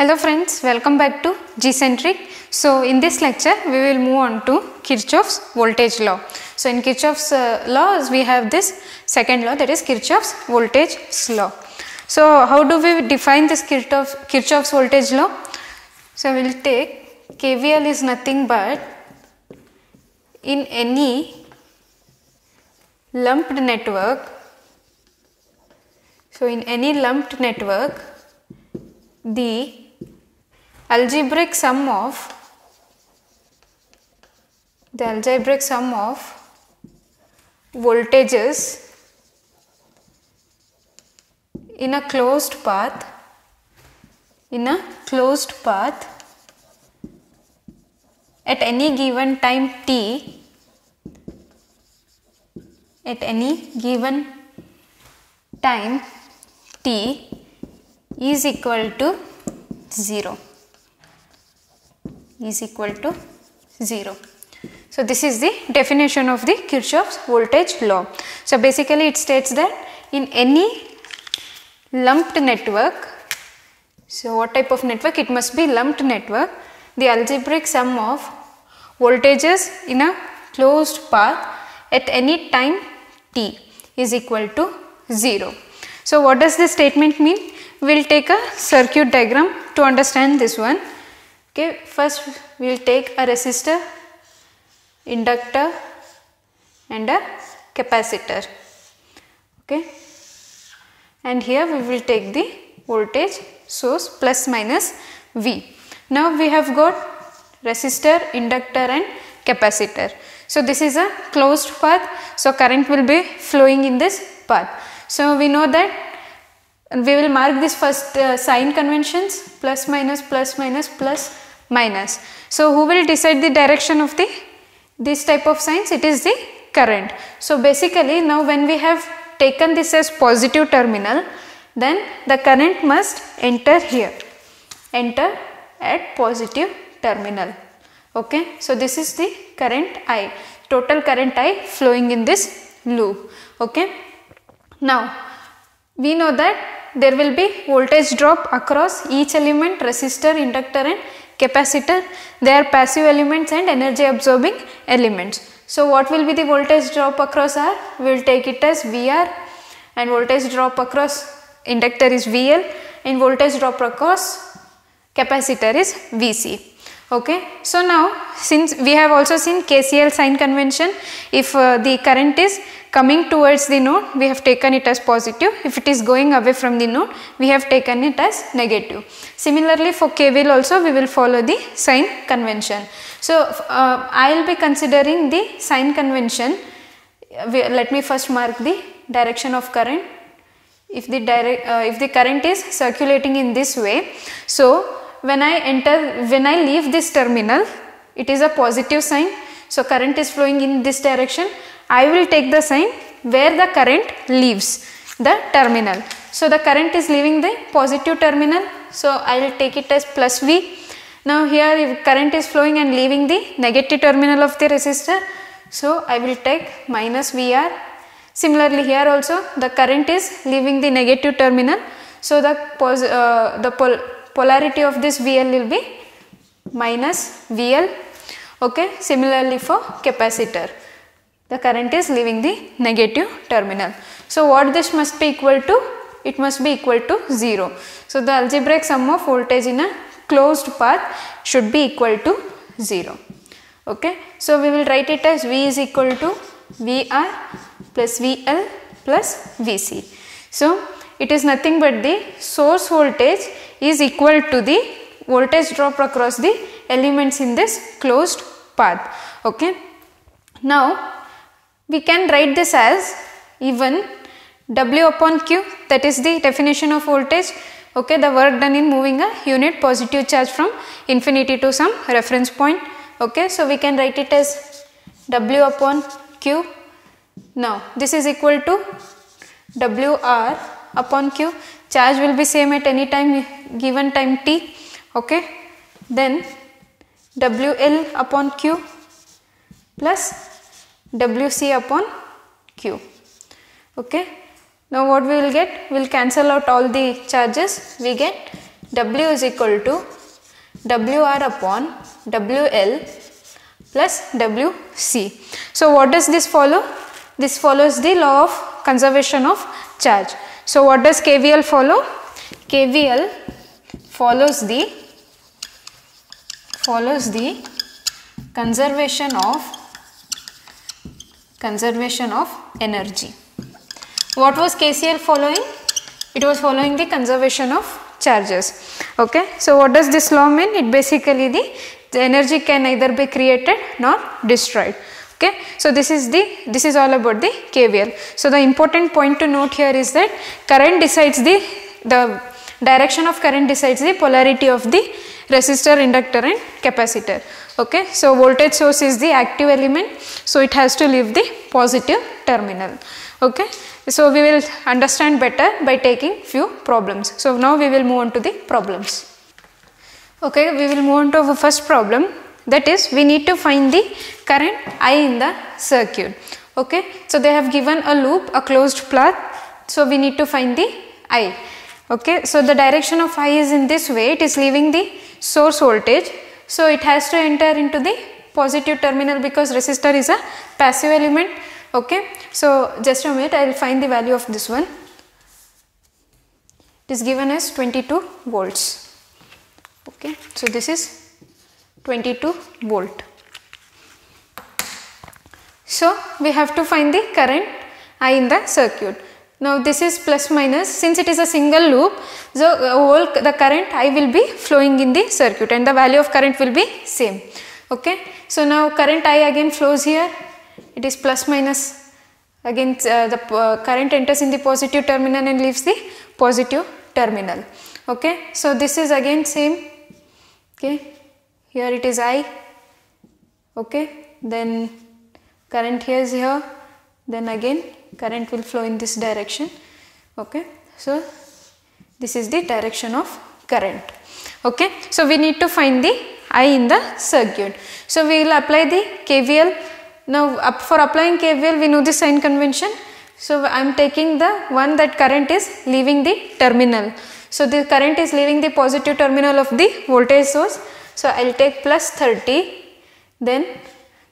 Hello friends, welcome back to G-Centrick. So in this lecture we will move on to Kirchhoff's voltage law. So in Kirchhoff's laws we have this second law, that is Kirchhoff's voltage law. So how do we define this Kirchhoff's voltage law? So we will take KVL is nothing but in any lumped network. So in any lumped network, the algebraic sum of voltages in a closed path at any given time t is equal to 0. So this is the definition of the Kirchhoff's voltage law. So basically it states that in any lumped network, so what type of network? It must be lumped network. The algebraic sum of voltages in a closed path at any time t is equal to 0. So what does this statement mean? We will take a circuit diagram to understand this one. Okay, first we will take a resistor, inductor and a capacitor. Okay, and here we will take the voltage source plus minus V. Now we have got resistor, inductor and capacitor. So this is a closed path, so current will be flowing in this path. So we know that, and we will mark this first sign conventions, plus minus, plus minus, plus minus. So who will decide the direction of this type of signs? It is the current. So basically now when we have taken this as positive terminal, then the current must enter here, enter at positive terminal. Okay, so this is the current I, total current I flowing in this loop. Okay, now we know that there will be voltage drop across each element, resistor, inductor and capacitor. They are passive elements and energy absorbing elements. So what will be the voltage drop across R? We will take it as VR, and voltage drop across inductor is VL, and voltage drop across capacitor is VC. Okay. So now since we have also seen KCL sign convention, if the current is coming towards the node, we have taken it as positive. If it is going away from the node, we have taken it as negative. Similarly for KVL also we will follow the sign convention. So I will be considering the sign convention. Let me first mark the direction of current. If the current is circulating in this way, so when I leave this terminal, it is a positive sign. So current is flowing in this direction. I will take the sign where the current leaves the terminal. So the current is leaving the positive terminal, so I will take it as plus V. Now here if current is flowing and leaving the negative terminal of the resistor, so I will take minus VR. Similarly here also the current is leaving the negative terminal, so the polarity of this VL will be minus VL. Okay, similarly for capacitor, the current is leaving the negative terminal. So what this must be equal to? It must be equal to 0. So the algebraic sum of voltage in a closed path should be equal to 0. Okay. So we will write it as V is equal to VR plus VL plus VC. So it is nothing but the source voltage is equal to the voltage drop across the elements in this closed path. Okay. Now we can write this as even W upon Q, that is the definition of voltage. Okay, the work done in moving a unit positive charge from infinity to some reference point. Okay, so we can write it as W upon Q. Now this is equal to WR upon Q. Charge will be same at any time given time t. Okay, then WL upon Q plus WC upon Q. Okay, now what we will get? We will cancel out all the charges. We get W is equal to WR upon WL plus WC. So what does this follow? This follows the law of conservation of charge. So what does KVL follow? KVL follows the conservation of energy. What was KCL following? It was following the conservation of charges. Okay. So what does this law mean? It basically the energy can neither be created nor destroyed. Okay. So this is all about the KVL. So the important point to note here is that current decides the direction of current decides the polarity of the resistor, inductor and capacitor. Okay. So voltage source is the active element, so it has to leave the positive terminal. Okay. So we will understand better by taking few problems. So now we will move on to the problems. Okay, we will move on to the first problem, that is we need to find the current I in the circuit. Okay, so they have given a loop, a closed path, so we need to find the I. Okay, so the direction of I is in this way, it is leaving the source voltage, so it has to enter into the positive terminal because resistor is a passive element. Okay, so just a minute, I will find the value of this one. It is given as 22 volts. Okay, so this is 22 volt. So we have to find the current I in the circuit. Now this is plus minus, since it is a single loop, so the current I will be flowing in the circuit and the value of current will be same. Okay, so now current I again flows here, it is plus minus, again the current enters in the positive terminal and leaves the positive terminal. Okay, so this is again same. Okay, here it is I. Okay, then current here is here, then again current will flow in this direction. Okay, so this is the direction of current. Okay, so we need to find the I in the circuit. So we will apply the KVL. Now for applying KVL we know the sign convention. So I am taking the one that current is leaving the terminal. So the current is leaving the positive terminal of the voltage source. So I will take plus 30, then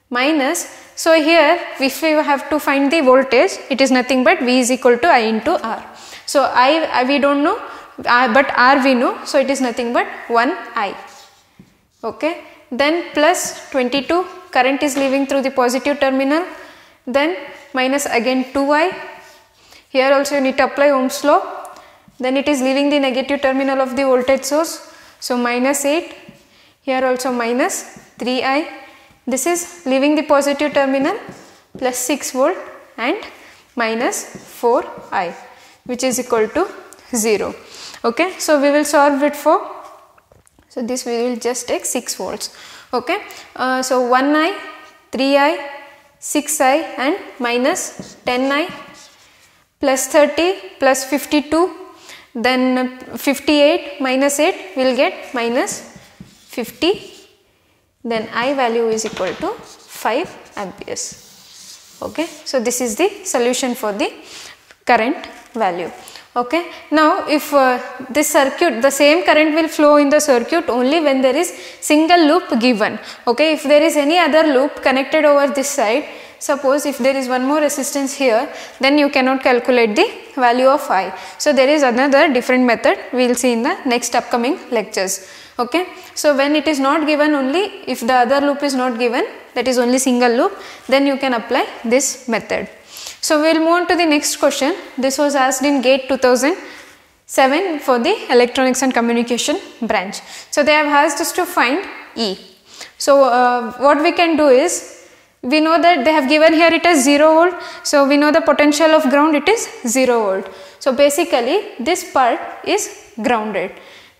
minus. So here if we have to find the voltage, it is nothing but V is equal to I into R. So I we don't know, but R we know, so it is nothing but 1I. Okay. Then plus 22, current is leaving through the positive terminal, then minus again 2I. Here also you need to apply Ohm's law. Then it is leaving the negative terminal of the voltage source, so minus 8, here also minus 3I, this is leaving the positive terminal, plus 6 volt and minus 4I, which is equal to 0. Okay, so we will solve it for, so this we will just take 6 volts. Okay, so 1I, 3I, 6I and minus 10I, plus 30, plus 52. Then 58 minus 8 will get minus 50, then I value is equal to 5 amperes. Okay, so this is the solution for the current value. Okay, now if this circuit, the same current will flow in the circuit only when there is single loop given. Okay, if there is any other loop connected over this side, suppose if there is one more resistance here, then you cannot calculate the value of I. So there is another different method we will see in the next upcoming lectures. Okay. So when it is not given, only if the other loop is not given, that is only single loop, then you can apply this method. So we will move on to the next question. This was asked in GATE 2007 for the electronics and communication branch. So they have asked us to find E. So what we can do is, we know that they have given here it is 0 volt, so we know the potential of ground, it is 0 volt. So basically this part is grounded.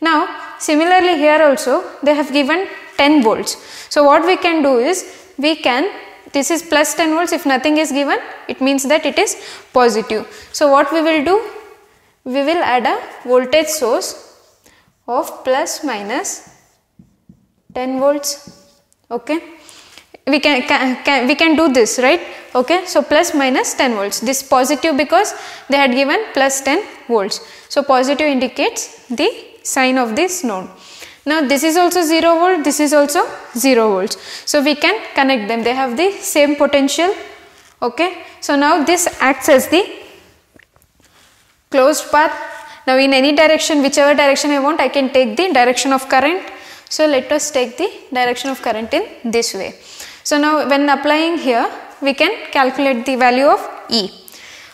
Now similarly here also they have given 10 volts. So what we can do is, we can, this is plus 10 volts, if nothing is given it means that it is positive. So what we will do, we will add a voltage source of plus minus 10 volts. Okay. We can do this, right? Okay, so plus minus 10 volts. This positive because they had given plus 10 volts. So positive indicates the sign of this node. Now this is also 0 volt, this is also 0 volts. So we can connect them, they have the same potential. Okay. So now this acts as the closed path. Now in any direction, whichever direction I want, I can take the direction of current. So let us take the direction of current in this way. So now when applying here, we can calculate the value of E.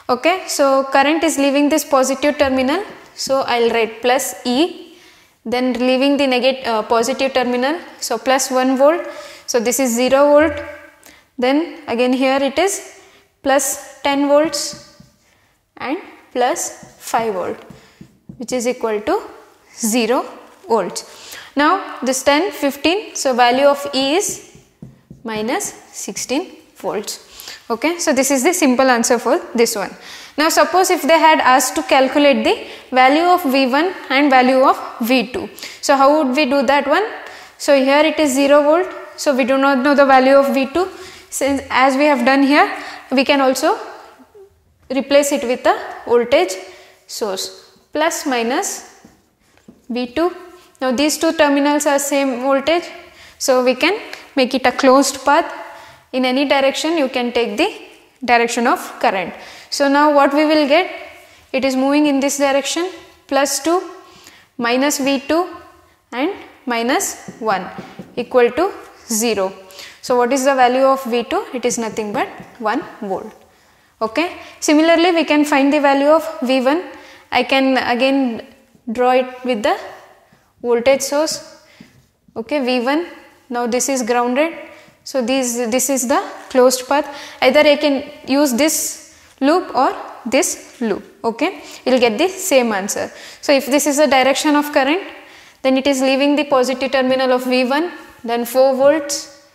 Okay. So current is leaving this positive terminal. So I will write plus E, then leaving the negative positive terminal. So plus 1 volt. So this is 0 volt. Then again here it is plus 10 volts and plus 5 volt, which is equal to 0 volts. Now this 10, 15, so value of E is minus 16 volts. Okay, so this is the simple answer for this one. Now suppose if they had asked to calculate the value of V1 and value of V2. So how would we do that one? So here it is 0 volt. So we do not know the value of V2. Since as we have done here, we can also replace it with a voltage source plus minus V2. Now these two terminals are same voltage. So we can make it a closed path. In any direction you can take the direction of current. So now what we will get? It is moving in this direction plus 2 minus V2 and minus 1 equal to 0. So what is the value of V2? It is nothing but 1 volt. Okay. Similarly, we can find the value of V1. I can again draw it with the voltage source. Okay, V1. Now this is grounded. So this is the closed path. Either I can use this loop or this loop. Okay, you will get the same answer. So if this is the direction of current, then it is leaving the positive terminal of V1, then 4 volts,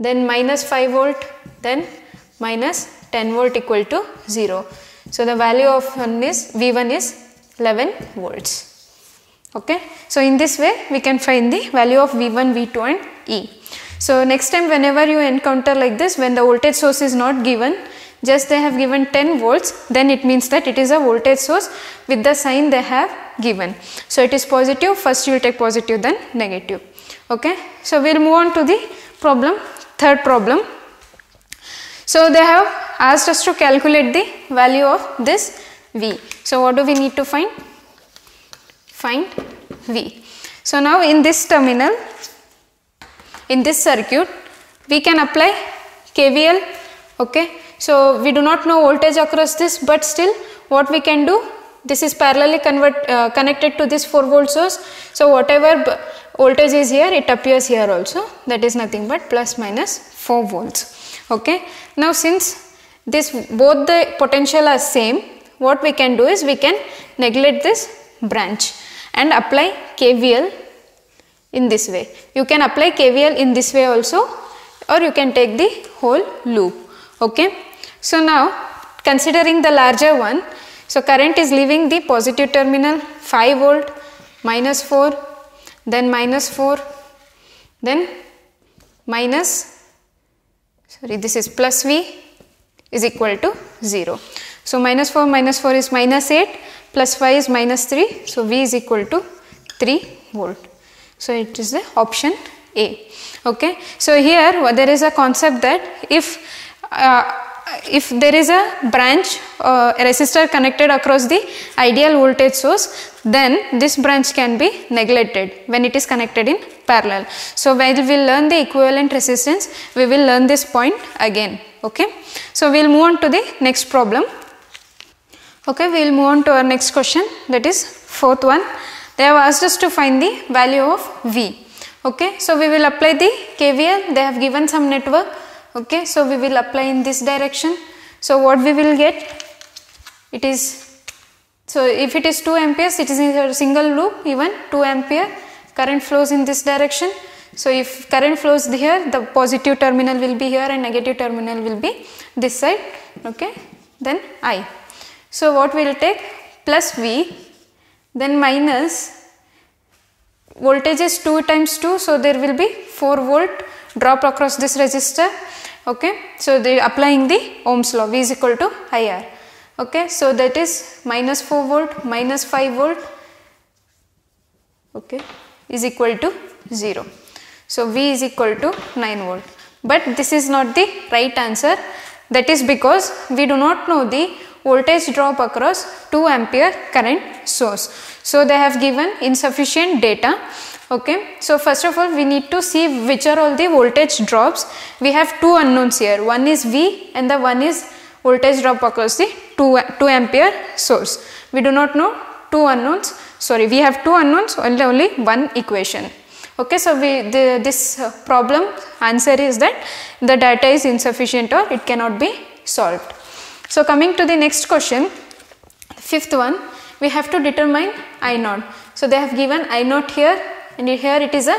then minus 5 volt, then minus 10 volt equal to 0. So the value of V1 is 11 volts. Okay, so in this way we can find the value of V1, V2 and E. So next time whenever you encounter like this, when the voltage source is not given, just they have given 10 volts, then it means that it is a voltage source with the sign they have given. So it is positive, first you will take positive then negative. Okay, so we will move on to the problem, third problem. So they have asked us to calculate the value of this V. So what do we need to find? Find V. So now in this terminal, in this circuit, we can apply KVL. Okay, so we do not know voltage across this, but still what we can do, this is parallelly connected to this 4 volt source. So whatever voltage is here, it appears here also, that is nothing but plus minus 4 volts. Okay, now since this both the potential are same, what we can do is we can neglect this branch and apply KVL in this way. You can apply KVL in this way also, or you can take the whole loop. Okay. So now considering the larger one, so current is leaving the positive terminal 5 volt, minus 4, then minus 4, then minus, sorry, this is plus V is equal to 0. So minus 4 is minus 8, plus 5 is minus 3, so V is equal to 3 volt. So it is the option A. Okay. So here there is a concept that if there is a branch a resistor connected across the ideal voltage source, then this branch can be neglected when it is connected in parallel. So when we learn the equivalent resistance, we will learn this point again. Okay. So we will move on to the next problem. Okay, we will move on to our next question, that is fourth one. They have asked us to find the value of V. Okay, so we will apply the KVL. They have given some network. Okay, so we will apply in this direction. So what we will get? It is, so if it is 2 amperes, it is in a single loop, even 2 ampere current flows in this direction. So if current flows here, the positive terminal will be here and negative terminal will be this side. Okay, then I. So what we will take? Plus V, then minus, voltage is 2 times 2, so there will be 4 volt drop across this resistor. Okay, so they applying the Ohm's law, V is equal to IR. Okay, so that is minus 4 volt, minus 5 volt, okay, is equal to 0. So V is equal to 9 volt. But this is not the right answer. That is because we do not know the voltage drop across 2 ampere current source. So they have given insufficient data. Okay. So first of all, we need to see which are all the voltage drops. We have two unknowns here. One is V and the one is voltage drop across the 2 ampere source. We do not know two unknowns. Sorry, we have two unknowns, only one equation. Okay, so this problem answer is that the data is insufficient or it cannot be solved. So coming to the next question, fifth one, we have to determine I0. So they have given I0 here, and here it is a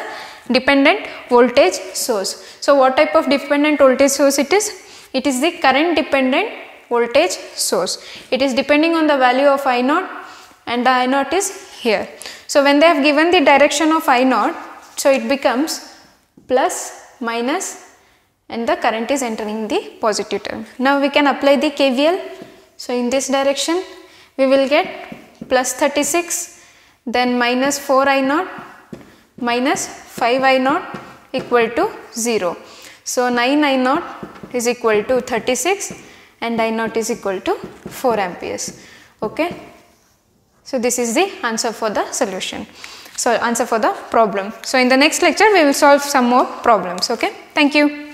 dependent voltage source. So what type of dependent voltage source it is? It is the current dependent voltage source. It is depending on the value of I0, and the I0 is here. So when they have given the direction of I0, so it becomes plus, minus, and the current is entering the positive term. Now we can apply the KVL. So in this direction, we will get plus 36, then minus 4I0, minus 5I0 equal to 0. So 9I0 is equal to 36 and I0 is equal to 4 amperes. Okay. So this is the answer for the solution. So answer for the problem. So in the next lecture, we will solve some more problems. Okay. Thank you.